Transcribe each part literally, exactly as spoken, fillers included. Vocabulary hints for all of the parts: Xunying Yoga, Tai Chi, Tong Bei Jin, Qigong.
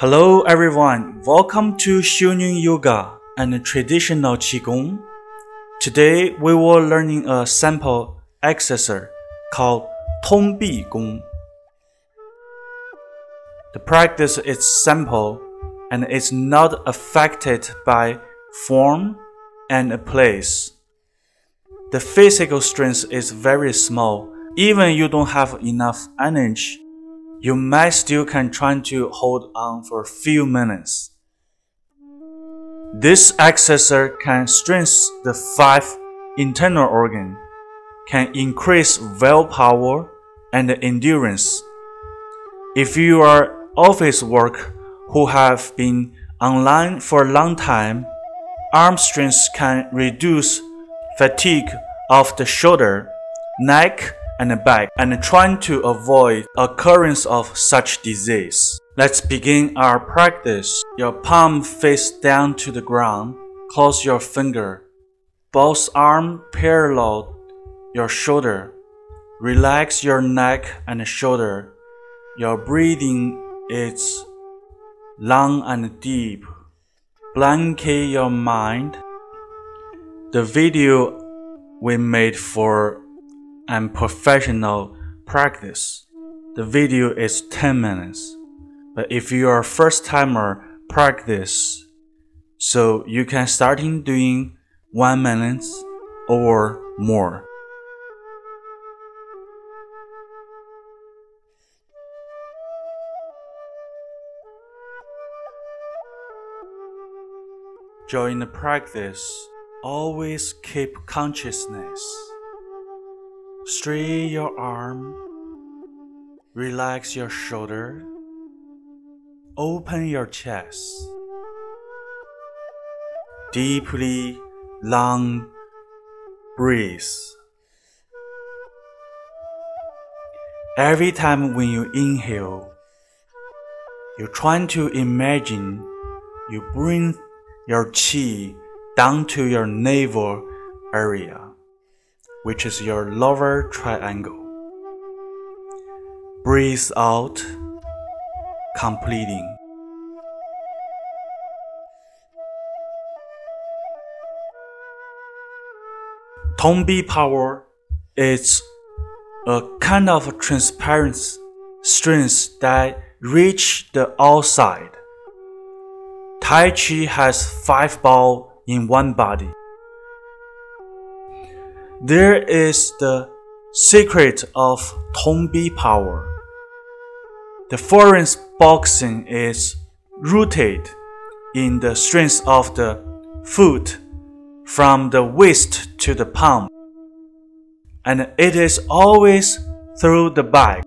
Hello everyone, welcome to Xunying Yoga and traditional Qigong. Today we will learning a simple exercise called Tong Bei Jin. The practice is simple and is not affected by form and place. The physical strength is very small. Even you don't have enough energy, you might still can try to hold on for a few minutes. This exercise can strengthen the five internal organs, can increase willpower and endurance. If you are office worker who have been online for a long time, arm strength can reduce fatigue of the shoulder, neck, and back, and trying to avoid occurrence of such disease. Let's begin our practice. Your palm face down to the ground. Close your finger. Both arms parallel your shoulder. Relax your neck and shoulder. Your breathing is long and deep. Blanket your mind. The video we made for and professional practice. The video is ten minutes. But if you are a first timer, practice. So you can start in doing one minute or more. During the practice, always keep consciousness. Straighten your arm, relax your shoulder, open your chest. Deeply, long breathe. Every time when you inhale, you're trying to imagine you bring your chi down to your navel area, which is your lower triangle. Breathe out, completing. Tong Bei power is a kind of transparent strength that reach the outside. Tai Chi has five balls in one body. There is the secret of Tong Bei power. The foreign boxing is rooted in the strength of the foot from the waist to the palm, and it is always through the back.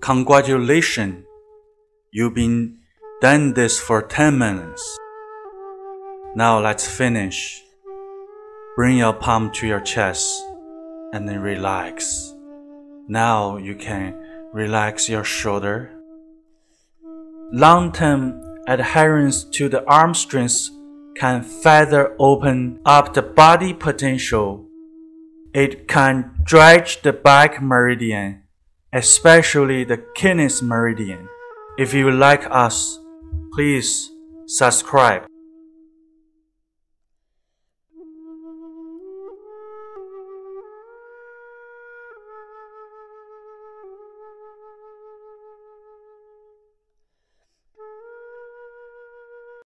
Congratulations, you've been done this for ten minutes. Now let's finish. Bring your palm to your chest and then relax. Now you can relax your shoulder. Long-term adherence to the arm strength can further open up the body potential. It can dredge the back meridian, especially the kidneys meridian. If you like us, please subscribe.